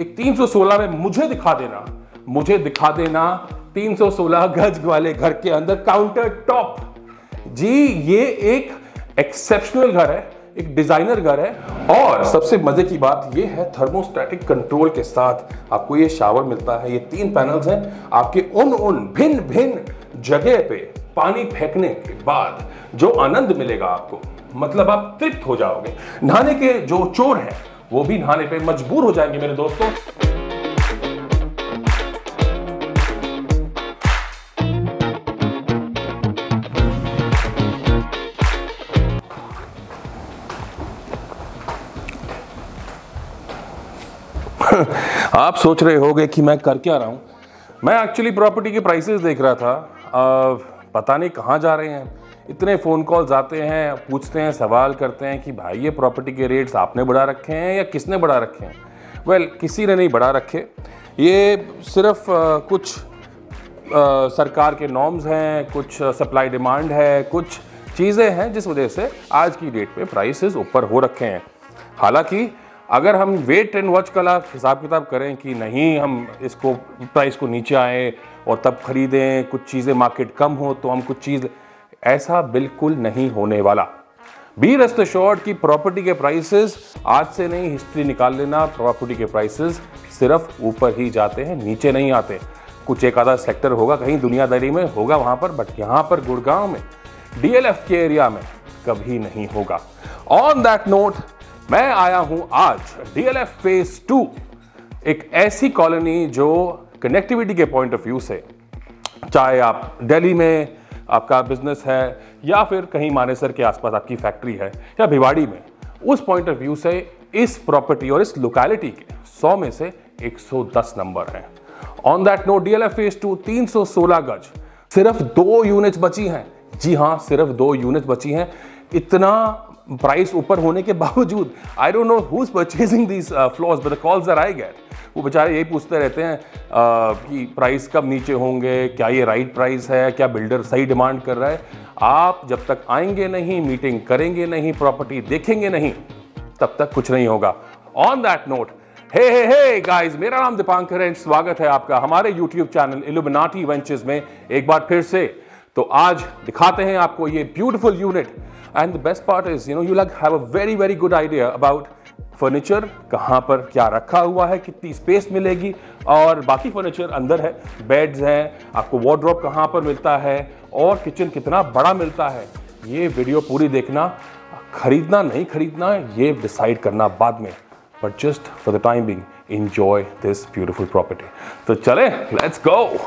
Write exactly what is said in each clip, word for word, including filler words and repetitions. एक तीन सौ सोलह में मुझे दिखा देना मुझे दिखा देना तीन सौ सोलह गज वाले घर के अंदर काउंटर टॉप। जी ये एक एक्सेप्शनल घर है, एक डिजाइनर घर है। और सबसे मजे की बात ये है थर्मोस्टैटिक कंट्रोल के साथ आपको ये शावर मिलता है। ये तीन पैनल्स हैं, आपके उन उन भिन्न भिन्न जगह पे पानी फेंकने के बाद जो आनंद मिलेगा आपको, मतलब आप तृप्त हो जाओगे। नहाने के जो चोर हैं वो भी नहाने पे मजबूर हो जाएंगे मेरे दोस्तों। आप सोच रहे होंगे कि मैं कर क्या रहा हूँ। मैं एक्चुअली प्रॉपर्टी के प्राइसेस देख रहा था। आ, पता नहीं कहाँ जा रहे हैं, इतने फ़ोन कॉल्स आते हैं, पूछते हैं, सवाल करते हैं कि भाई ये प्रॉपर्टी के रेट्स आपने बढ़ा रखे हैं या किसने बढ़ा रखे हैं। वेल well, किसी ने नहीं बढ़ा रखे। ये सिर्फ आ, कुछ आ, सरकार के नॉर्म्स हैं, कुछ सप्लाई डिमांड है, कुछ चीज़ें हैं जिस वजह से आज की डेट में प्राइसेस ऊपर हो रखे हैं। हालांकि अगर हम वेट एंड वॉच का हिसाब किताब करें कि नहीं हम इसको प्राइस को नीचे आए और तब खरीदें, कुछ चीज़ें मार्केट कम हो तो हम कुछ चीज़, ऐसा बिल्कुल नहीं होने वाला। बी रेस्ट एश्योर्ड कि प्रॉपर्टी के प्राइसेस आज से नहीं, हिस्ट्री निकाल लेना, प्रॉपर्टी के प्राइसेस सिर्फ ऊपर ही जाते हैं, नीचे नहीं आते। कुछ एक आधा सेक्टर होगा कहीं दुनियादारी में होगा वहाँ पर, बट यहाँ पर गुड़गांव में डीएलएफ के एरिया में कभी नहीं होगा। ऑन दैट नोट मैं आया हूँ आज डीएलएफ फेज टू, एक ऐसी कॉलोनी जो कनेक्टिविटी के पॉइंट ऑफ व्यू से, चाहे आप दिल्ली में आपका बिजनेस है या फिर कहीं मानेसर के आसपास आपकी फैक्ट्री है या भिवाड़ी में, उस पॉइंट ऑफ व्यू से इस प्रॉपर्टी और इस लोकेलिटी के सौ में से एक सौ दस नंबर हैं। On that note DLF phase two तीन सौ सोलह गज, सिर्फ दो यूनिट्स बची हैं। जी हाँ, सिर्फ दो यूनिट्स बची हैं। इतना प्राइस ऊपर होने के बावजूद I don't know who is purchasing these floors, but the calls are I get. वो बेचारे यही पूछते रहते हैं आ, कि प्राइस कब नीचे होंगे, क्या ये राइट प्राइस है, क्या बिल्डर सही डिमांड कर रहा है। आप जब तक आएंगे नहीं, मीटिंग करेंगे नहीं, प्रॉपर्टी देखेंगे नहीं, तब तक कुछ नहीं होगा। On that note hey hey hey guys, मेरा नाम दीपांकर है, स्वागत है आपका हमारे यूट्यूब चैनल इल्यूमिनाटी वेंचर्स में एक बार फिर से। तो आज दिखाते हैं आपको ये beautiful unit. And the best part is you know you like have a very very good idea about furniture, कहाँ पर क्या रखा हुआ है, कितनी स्पेस मिलेगी, और बाकी फर्नीचर अंदर है, बेड्स हैं, आपको वार्डरोब कहाँ पर मिलता है और किचन कितना बड़ा मिलता है। ये वीडियो पूरी देखना, खरीदना नहीं खरीदना ये डिसाइड करना बाद में, but just for the time being enjoy this beautiful property. तो चले, लेट्स गो।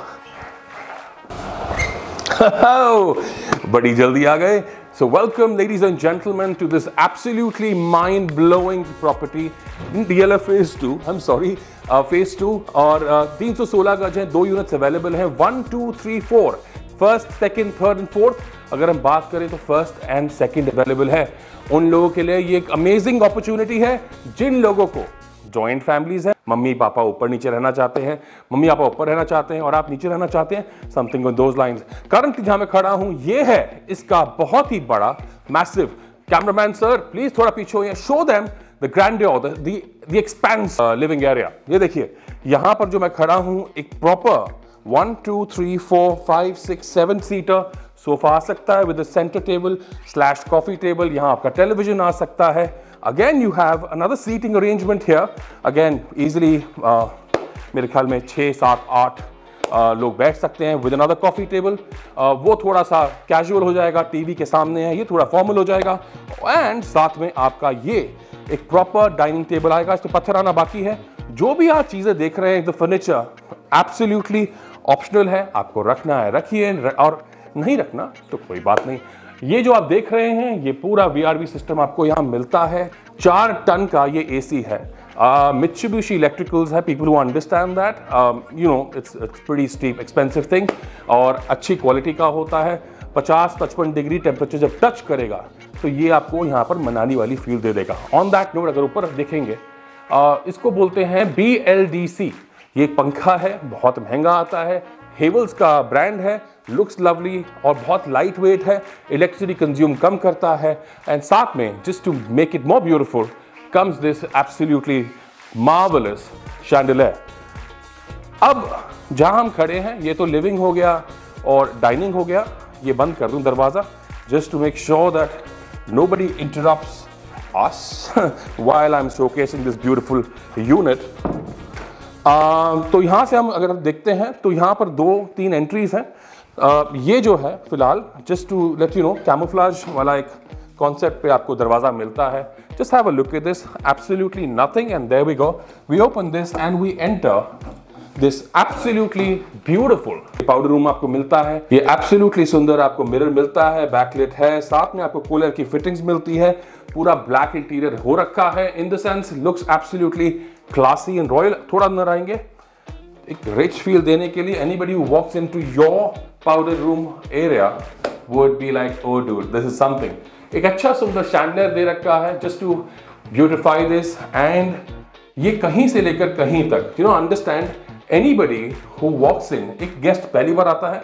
बड़ी जल्दी आ गए। So welcome ladies and gentlemen to this absolutely mind-blowing property D L F Phase two, I'm sorry, uh, Phase two और uh, तीन सौ सोलह गज है, दो यूनिट्स अवेलेबल हैं, one two three four, first second third and fourth. अगर हम बात करें तो फर्स्ट एंड सेकंड अवेलेबल है। उन लोगों के लिए ये एक अमेजिंग अपॉर्चुनिटी है जिन लोगों को जॉइंट फैमिलीज है, मम्मी पापा ऊपर नीचे रहना चाहते हैं, मम्मी पापा ऊपर रहना चाहते हैं और आप नीचे रहना चाहते हैं, something on those lines. Currently जहां मैं खड़ा हूं ये है इसका बहुत ही बड़ा मैसिव। कैमरामैन सर प्लीज थोड़ा पीछे हो, show them the grandeur, the the expanse living area. ये देखिए यहां पर जो मैं खड़ा हूं, एक proper one two three four five six seven seater sofa आ सकता है with a centre table slash coffee table. यहाँ आपका टेलीविजन आ सकता है। Again you have another seating arrangement here, again easily मेरे ख्याल में छः सात आठ लोग बैठ सकते हैं विद अनदर कॉफी टेबल। वो थोड़ा सा कैजुअल हो जाएगा, टीवी के सामने है, ये थोड़ा फॉर्मल हो जाएगा। एंड साथ में आपका ये एक प्रॉपर डाइनिंग टेबल आएगा, इस पर पत्थर आना बाकी है। जो भी आप चीज़ें देख रहे हैं, द फर्नीचर एब्सोल्युटली ऑप्शनल है, आपको रखना है रखिए और नहीं रखना तो कोई बात नहीं। ये जो आप देख रहे हैं ये पूरा वीआरबी सिस्टम आपको यहाँ मिलता है। चार टन का ये एसी है, मित्सुबिशी इलेक्ट्रिकल्स है, people who understand that you know it's it's pretty steep expensive thing, और अच्छी क्वालिटी का होता है। पचास पचपन डिग्री टेम्परेचर जब टच करेगा तो ये आपको यहाँ पर मनाली वाली फील दे देगा। ऑन दैट नोट अगर ऊपर देखेंगे uh, इसको बोलते हैं बी एल डी सी। ये पंखा है, बहुत महंगा आता है, हेवल्स का ब्रांड है, लुक्स लवली और बहुत लाइट वेट है, इलेक्ट्रिसिटी कंज्यूम कम करता है। एंड साथ में just to make it more beautiful comes this absolutely marvellous chandelier. अब जहां हम खड़े हैं ये तो लिविंग हो गया और डाइनिंग हो गया। ये बंद कर दूं दरवाज़ा just to make sure that nobody interrupts us while I am showcasing this beautiful unit. तो यहाँ से हम अगर हम देखते हैं तो यहाँ पर दो तीन एंट्रीज हैं। uh, ये जो है फिलहाल just to let you know camouflage वाला एक कॉन्सेप्ट पे आपको दरवाज़ा मिलता है। Just have a look at this, absolutely nothing and there we go. We open this and we enter this absolutely beautiful powder room आपको मिलता है। ये एब्सोल्युटली सुंदर आपको मिरर मिलता है, बैकलेट है, साथ में आपको कूलर की फिटिंग्स मिलती है। पूरा ब्लैक इंटीरियर हो रखा है, in the sense looks absolutely classy and royal. थोड़ा अंदर आएंगे एक रिच फील देने के लिए। Anybody who walks into your powder room area would be like oh dude this is something. एक अच्छा सुंदर शैंडलियर दे रखा है just to beautify this and ये कहीं से लेकर कहीं तक you know understand anybody who walks in. एक गेस्ट पहली बार आता है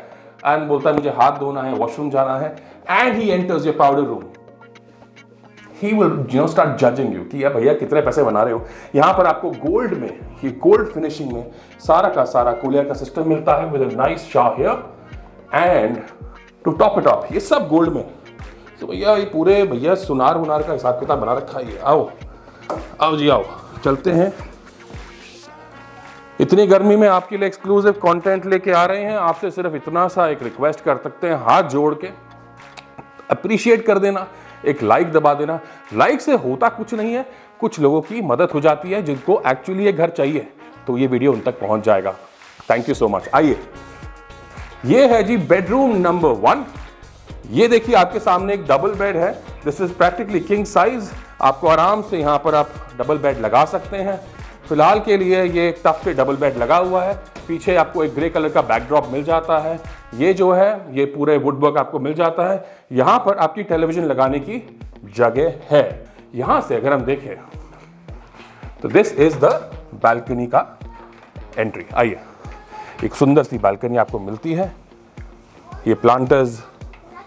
एंड बोलता है मुझे हाथ धोना है, वॉशरूम जाना है and he enters your powder room, he will you know start judging you कि यार भैया कितने पैसे बना रहे हो। यहाँ पर आपको गोल्ड में ये गोल्ड फिनिशिंग में सारा का सारा कूलर का सिस्टम मिलता है with a nice shower and to top it off ये सब गोल्ड में। तो भैया ये पूरे भैया सुनार उनार का हिसाब किताब बना रखा है। आओ आओ जी आओ चलते हैं। इतनी गर्मी में आपके लिए एक्सक्लूसिव कंटेंट लेके आ रहे हैं। आपसे सिर्फ इतना सा एक रिक्वेस्ट कर सकते हैं, हाथ जोड़ के अप्रिशिएट कर देना, एक लाइक दबा देना। लाइक से होता कुछ नहीं है, कुछ लोगों की मदद हो जाती है जिनको एक्चुअली ये घर चाहिए, तो ये वीडियो उन तक पहुंच जाएगा। Thank you so much. आइए, ये है जी बेडरूम नंबर वन। ये देखिए आपके सामने एक डबल बेड है, this is practically king size. आपको आराम से यहाँ पर आप डबल बेड लगा सकते हैं। फिलहाल के लिए ये टफ पे डबल बेड लगा हुआ है। पीछे आपको एक ग्रे कलर का बैकड्रॉप मिल जाता है। ये जो है ये पूरे वुडवर्क आपको मिल जाता है। यहाँ पर आपकी टेलीविजन लगाने की जगह है। यहाँ से अगर हम देखें तो दिस इज द बालकनी का एंट्री। आइए, एक सुंदर सी बालकनी आपको मिलती है। ये प्लांटर्स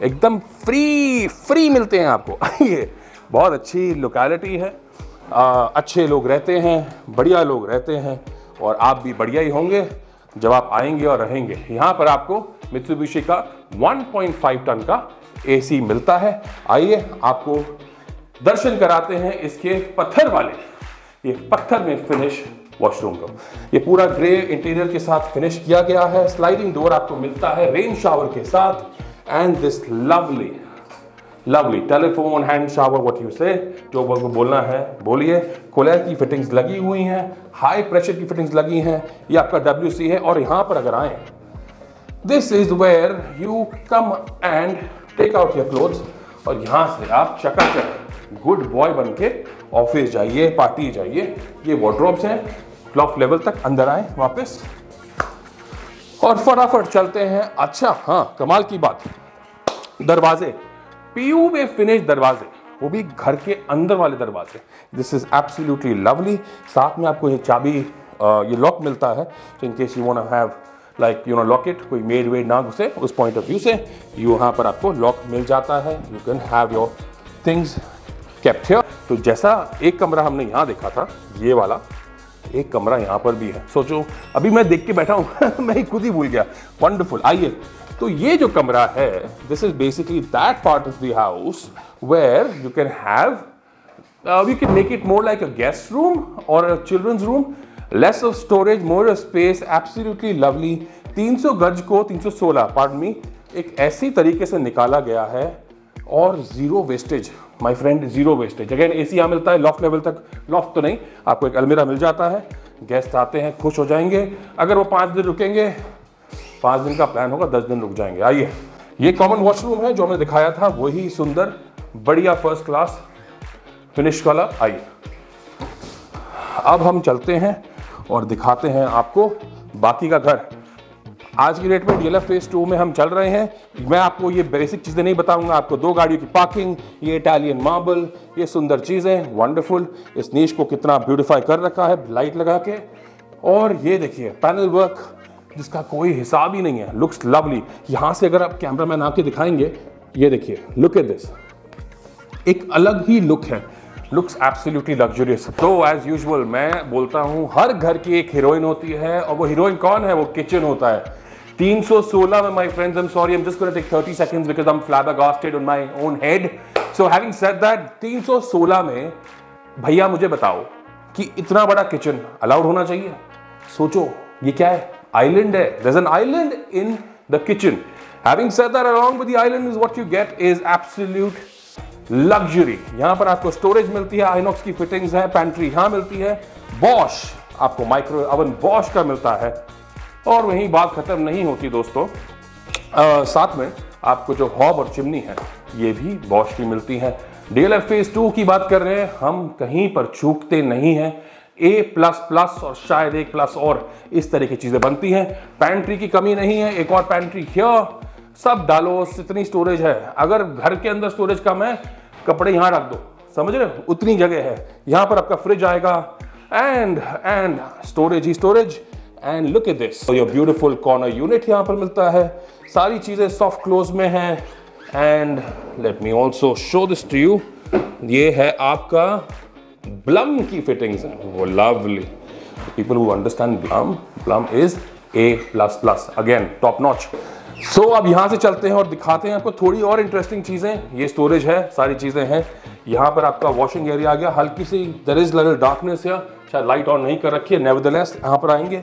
एकदम फ्री फ्री मिलते हैं आपको। आइए, बहुत अच्छी लोकेलिटी है, आ, अच्छे लोग रहते हैं, बढ़िया लोग रहते हैं और आप भी बढ़िया ही होंगे जब आप आएंगे और रहेंगे। यहाँ पर आपको मित्सुबिशी का वन पॉइंट फाइव टन का एसी मिलता है। आइए आपको दर्शन कराते हैं इसके पत्थर वाले, ये पत्थर में फिनिश वॉशरूम को। ये पूरा ग्रे इंटीरियर के साथ फिनिश किया गया है। स्लाइडिंग डोर आपको मिलता है रेन शावर के साथ and this lovely lovely telephone hand shower what you say. जो आपको बोलना है बोलिए। कूलर की फिटिंग्स लगी हुई हैं, हाई प्रेशर की फिटिंग्स लगी हैं। ये आपका डब्ल्यू सी है। और यहाँ पर अगर आए, this is where you come and take out your clothes और यहाँ से आप चकाचक गुड बॉय बन के ऑफिस जाइए, पार्टी जाइए। ये वार्डरोब्स हैं, क्लॉथ लेवल तक। अंदर आए वापस और फटाफट चलते हैं। अच्छा हाँ, कमाल की बात, दरवाजे पीयू में फिनिश दरवाजे, वो भी घर के अंदर वाले दरवाजे। This is absolutely lovely. साथ में आपको ये चाबी ये लॉक मिलता है, तो in case you want to have like you know lock it, कोई मेड वेड ना घुसे उस पॉइंट ऑफ व्यू से, यू यहाँ पर आपको लॉक मिल जाता है। You can have your things kept here. तो जैसा एक कमरा हमने यहाँ देखा था, ये वाला एक कमरा यहाँ पर भी है। सोचो, अभी मैं देख के बैठा हूँ मैं खुद ही भूल गया। वंडरफुल। आइए, तो ये जो कमरा है, this is basically that part of the house where you can have, you can make it more like a guest room और a children's room. Less of storage, more space, absolutely lovely. तीन सौ गज को तीन सौ सोलह part मी एक ऐसी तरीके से निकाला गया है और zero wastage my friend, zero wastage. Again AC यहाँ मिलता है लॉफ्ट लेवल तक। लॉफ्ट तो नहीं, आपको एक अलमीरा मिल जाता है। गेस्ट आते हैं, खुश हो जाएंगे। अगर वो पाँच दिन रुकेंगे, पाँच दिन का प्लान होगा, दस दिन रुक जाएंगे। आइए, ये कॉमन वॉशरूम है जो हमने दिखाया था, वही सुंदर बढ़िया फर्स्ट क्लास फिनिश वाला। आइए, अब हम चलते हैं और दिखाते हैं आपको बाकी का घर। आज की डेट में डीएलएफ फेज टू में हम चल रहे हैं। मैं आपको ये बेसिक चीज़ें नहीं बताऊंगा। आपको दो गाड़ियों की पार्किंग, ये इटालियन मार्बल, ये सुंदर चीज़ें, वंडरफुल। इस नीश को कितना ब्यूटीफाई कर रखा है लाइट लगा के। और ये देखिए पैनल वर्क जिसका कोई हिसाब ही नहीं है, लुक्स लवली। यहाँ से अगर आप कैमरा मैन आके दिखाएंगे, ये देखिए लुक एट दिस, एक अलग ही लुक है। Looks absolutely luxurious. तो एज यूजुअल मैं बोलता हूँ हर घर की एक हीरोइन होती है, और वो हीरोइन कौन है? वो किचन होता है। three sixteen में my friends, I'm sorry, I'm just going to take thirty seconds because I'm flabbergasted on my own head. So having said that, three sixteen में भैया मुझे बताओ कि इतना बड़ा किचन अलाउड होना चाहिए? सोचो ये क्या है? आइलैंड है। There's an island in the kitchen. Having said that, along with the island is what you get is absolute luxury. यहाँ पर आपको स्टोरेज मिलती है, आइनॉक्स की फिटिंग्स है, पैंट्री यहाँ मिलती है, बॉश आपको माइक्रो ओवन बॉश का मिलता है, और वहीं बात खत्म नहीं होती दोस्तों। आ, साथ में आपको जो हॉब और चिमनी है ये भी बॉश की मिलती है। डीएलएफ फेज टू की बात कर रहे हैं, हम कहीं पर चूकते नहीं हैं। ए प्लस प्लस और शायद एक प्लस और इस तरह की चीज़ें बनती हैं। पैंट्री की कमी नहीं है, एक और पैंट्री हियर, सब डालो, इतनी स्टोरेज है। अगर घर के अंदर स्टोरेज कम है, कपड़े यहाँ रख दो, समझ रहे हो, उतनी जगह है। यहाँ पर आपका फ्रिज आएगा एंड एंड स्टोरेज ही storage. And look at this, your beautiful corner unit यहाँ पर मिलता है। सारी चीज़ें सॉफ्ट क्लोज में है। And let me also show this to you, ये है आपका ब्लम की फिटिंग्स हैं, वो lovely. People who understand Blum, Blum is a plus plus, again top notch. So अब यहाँ से चलते हैं और दिखाते हैं आपको थोड़ी और इंटरेस्टिंग चीज़ें। ये स्टोरेज है, सारी चीज़ें हैं। यहाँ पर आपका वॉशिंग एरिया आ गया, हल्की सी देयर इज लिटिल डार्कनेस या शायद लाइट ऑन नहीं कर रखी है, नेवरदलेस यहाँ पर आएंगे।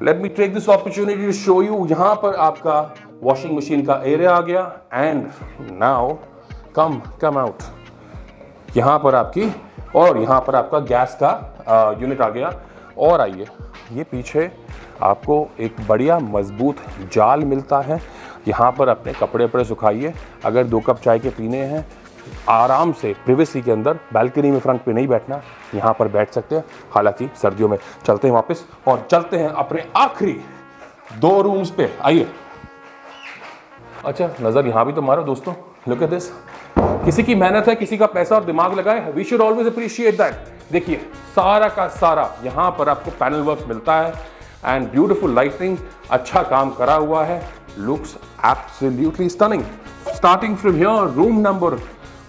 Let me take this opportunity to show you, यहाँ पर आपका वॉशिंग मशीन का एरिया आ गया। And now come come out, यहाँ पर आपकी और यहाँ पर आपका गैस का आ, यूनिट आ गया। और आइए, ये पीछे आपको एक बढ़िया मजबूत जाल मिलता है, यहाँ पर अपने कपड़े पर सुखाइए। अगर दो कप चाय के पीने हैं, आराम से प्रिवेसी के अंदर, बालकनी में फ्रंट पे नहीं बैठना, यहाँ पर बैठ सकते हैं, हालांकि सर्दियों में। चलते हैं वापस और चलते हैं अपने आखिरी दो रूम्स पे, आइए। अच्छा, नज़र यहाँ भी तो मारो दोस्तों, लुक एट दिस। किसी की मेहनत है, किसी का पैसा और दिमाग लगा है, we should always appreciate that. देखिए सारा का सारा यहाँ पर आपको पैनल वर्क मिलता है एंड ब्यूटीफुल लाइटिंग, अच्छा काम करा हुआ है, looks absolutely stunning. Starting from here, room number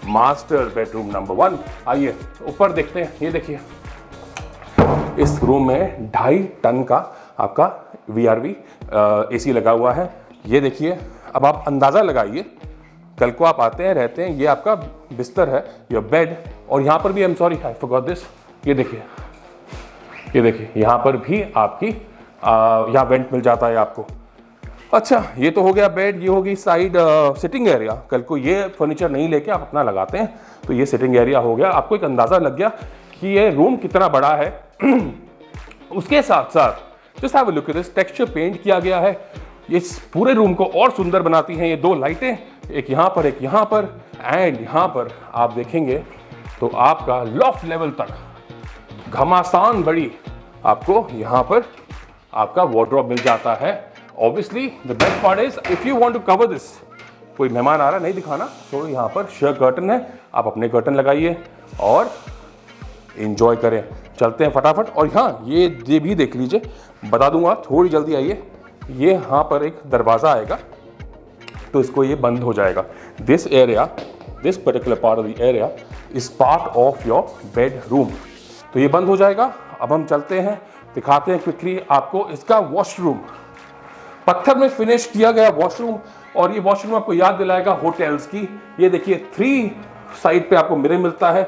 master bedroom number one. आइए ऊपर देखते हैं, ये देखिए इस रूम में ढाई टन का आपका वी आर वी एसी लगा हुआ है। ये देखिए, अब आप अंदाज़ा लगाइए, कल को आप आते हैं, रहते हैं, ये आपका बिस्तर है, योर बेड। और यहाँ पर भी, I am sorry I forgot this, ये देखिए ये देखिए यहाँ पर भी आपकी यहाँ वेंट मिल जाता है आपको। अच्छा, ये तो हो गया बेड, ये होगी साइड सिटिंग एरिया। कल को ये फर्नीचर नहीं लेके आप अपना लगाते हैं तो ये सिटिंग एरिया हो गया। आपको एक अंदाज़ा लग गया कि ये रूम कितना बड़ा है। उसके साथ साथ just have a look at this, texture paint किया गया है, इस पूरे रूम को और सुंदर बनाती हैं ये दो लाइटें, एक यहाँ पर एक यहाँ पर। एंड यहाँ पर आप देखेंगे तो आपका लॉफ्ट लेवल तक घमासान बड़ी आपको यहाँ पर आपका वार्डरोब मिल जाता है। Obviously the best part is if you want to cover this, कोई मेहमान आ रहा नहीं दिखाना, तो यहाँ पर शेयर कर्टन है, आप अपने कर्टन लगाइए और इन्जॉय करें। चलते हैं फटाफट। और हाँ, ये ये भी देख लीजिए, बता दूंगा, थोड़ी जल्दी आइए। ये यहाँ पर एक दरवाज़ा आएगा तो इसको ये बंद हो जाएगा। This area, this particular part of the area is part of your bedroom, तो ये बंद हो जाएगा। अब हम चलते हैं, दिखाते हैं क्विकली आपको इसका वॉशरूम, पत्थर में फिनिश किया गया वॉशरूम। और ये वॉशरूम आपको याद दिलाएगा होटल्स की। ये देखिए, थ्री साइड पे आपको मिरर मिलता है,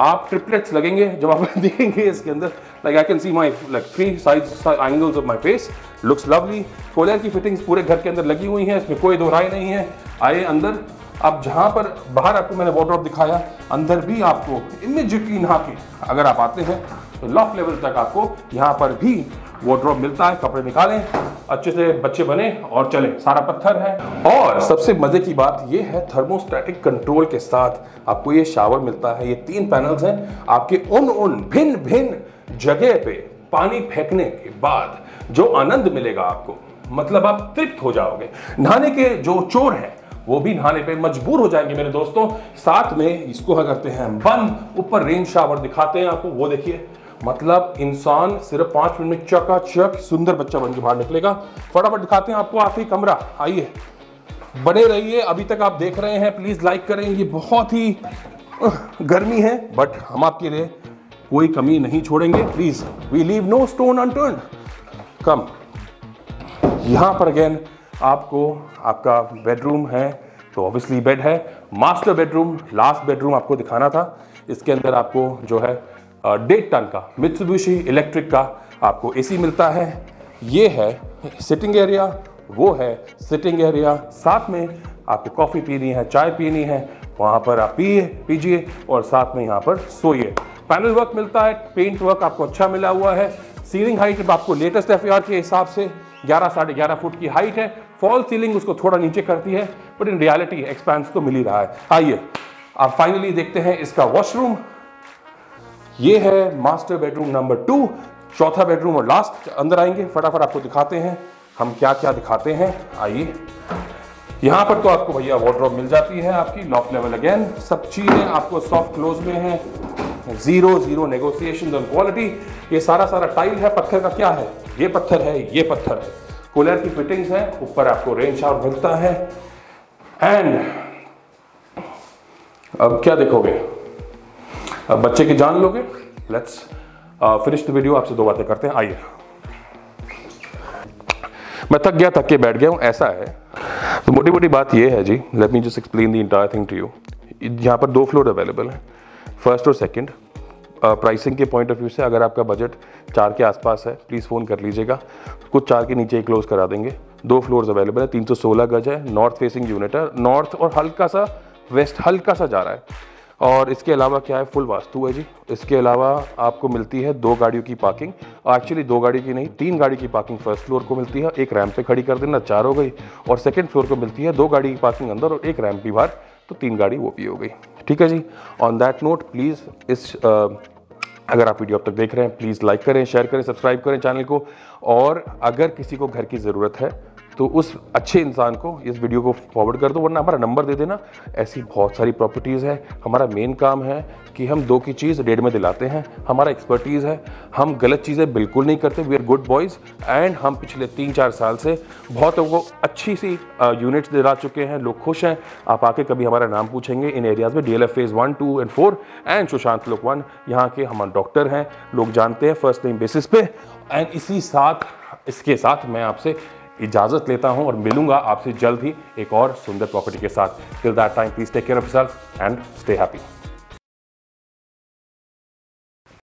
आप ट्रिपलेट्स लगेंगे जब आप देखेंगे इसके अंदर, like I can see my like three sides angles of my face, looks lovely. Collar की फिटिंग्स पूरे घर के अंदर लगी हुई हैं, इसमें कोई दो राय नहीं है। आए अंदर, अब जहाँ पर बाहर आपको मैंने वार्डरोब दिखाया, अंदर भी आपको इमीडिएटली नहा के अगर आप आते हैं तो लॉफ्ट लेवल तक आपको यहाँ पर भी वार्डरोब मिलता है। कपड़े निकालें, अच्छे से बच्चे बने और चलें, सारा पत्थर है। और सबसे मजे की बात ये है, थर्मोस्टैटिक कंट्रोल के साथ आपको ये शावर मिलता है। ये तीन पैनल्स हैं, आपके उन उन भिन्न भिन्न जगह पे पानी फेंकने के बाद जो आनंद मिलेगा आपको, मतलब आप तृप्त हो जाओगे। नहाने के जो चोर हैं वो भी नहाने पे मजबूर हो जाएंगे मेरे दोस्तों। साथ में इसको करते हैं बंद, ऊपर रेन शावर दिखाते हैं आपको, वो देखिए, मतलब इंसान सिर्फ पांच मिनट में चकाचक सुंदर बच्चा बनकर बाहर निकलेगा। फटाफट दिखाते हैं आपको आखिरी कमरा, आइए बने रहिए। अभी तक आप देख रहे हैं, प्लीज लाइक करें, ये बहुत ही गर्मी है, बट हम आपके लिए कोई कमी नहीं छोड़ेंगे। Please we leave no stone unturned. Come यहाँ पर अगेन आपको आपका बेडरूम है, तो ऑब्वियसली बेड है, मास्टर बेडरूम, लास्ट बेडरूम आपको दिखाना था। इसके अंदर आपको जो है डेढ़ टन का मित्सुबिशी इलेक्ट्रिक का आपको एसी मिलता है। ये है सिटिंग एरिया, वो है सिटिंग एरिया। साथ में आपको कॉफ़ी पीनी है, चाय पीनी है, वहाँ पर आप पिए पीजिए और साथ में यहाँ पर सोइए। पैनल वर्क मिलता है, पेंट वर्क आपको अच्छा मिला हुआ है। सीलिंग हाइट आपको लेटेस्ट एफ आर के हिसाब से ग्यारह साढ़े ग्यारह फुट की हाइट है। फॉल सीलिंग उसको थोड़ा नीचे करती है, बट इन रियलिटी एक्सपेंस तो मिल ही रहा है। आइए आप फाइनली देखते हैं इसका वॉशरूम। ये है मास्टर बेडरूम नंबर टू, चौथा बेडरूम और लास्ट। अंदर आएंगे, फटाफट आपको दिखाते हैं हम क्या क्या दिखाते हैं। आइए, यहाँ पर तो आपको भैया वार्डरोब मिल जाती है आपकी, लॉक लेवल अगेन, सब चीज़ें आपको सॉफ्ट क्लोज में है, zero zero negotiation on quality. ये सारा सारा टाइल है, पत्थर का क्या है, ये पत्थर है, ये पत्थर है। कूलर की फिटिंग्स है, ऊपर आपको रेन शावर मिलता है। एंड अब क्या देखोगे, अब बच्चे की जान लोगे। लेट्स फिनिश द वीडियो, आपसे दो बातें करते हैं। आइए, मैं थक गया, थक के बैठ गया हूँ, ऐसा है। तो मोटी मोटी बात ये है जी, let me just explain the entire thing to you. यहाँ पर दो फ्लोर अवेलेबल है, फर्स्ट और सेकंड। प्राइसिंग के पॉइंट ऑफ व्यू से अगर आपका बजट चार के आसपास है, प्लीज़ फ़ोन कर लीजिएगा, कुछ चार के नीचे ही क्लोज करा देंगे। दो फ्लोर्स अवेलेबल है, तीन सौ सोलह गज है, नॉर्थ फेसिंग यूनिट है, नॉर्थ और हल्का सा वेस्ट हल्का सा जा रहा है। और इसके अलावा क्या है, फुल वास्तु है जी। इसके अलावा आपको मिलती है दो गाड़ियों की पार्किंग, एक्चुअली दो गाड़ी की नहीं, तीन गाड़ी की पार्किंग फर्स्ट फ्लोर को मिलती है, एक रैंप पे खड़ी कर देना, चार हो गई। और सेकंड फ्लोर को मिलती है दो गाड़ी की पार्किंग अंदर और एक रैंप भी बाहर, तो तीन गाड़ी वो भी हो गई। ठीक है जी। ऑन दैट नोट प्लीज़, इस आ, अगर आप वीडियो अब तक देख रहे हैं, प्लीज़ लाइक करें, शेयर करें, सब्सक्राइब करें चैनल को। और अगर किसी को घर की ज़रूरत है तो उस अच्छे इंसान को इस वीडियो को फॉरवर्ड कर दो, वरना हमारा नंबर दे देना। ऐसी बहुत सारी प्रॉपर्टीज़ है। हमारा मेन काम है कि हम दो की चीज़ डेढ़ में दिलाते हैं, हमारा एक्सपर्टीज़ है, हम गलत चीज़ें बिल्कुल नहीं करते, we are good boys. And हम पिछले तीन चार साल से बहुत लोगों को अच्छी सी यूनिट्स दिला चुके हैं, लोग खुश हैं। आप आके कभी हमारा नाम पूछेंगे इन एरियाज़ में, D L F phase one two and four and Sushant Lok one, यहाँ के हमारे डॉक्टर हैं, लोग जानते हैं फर्स्ट नेम बेसिस पे। एंड इसी साथ इसके साथ मैं आपसे इजाजत लेता हूं और मिलूंगा आपसे जल्द ही एक और सुंदर प्रॉपर्टी के साथ। Till that time please take care of yourself and stay happy.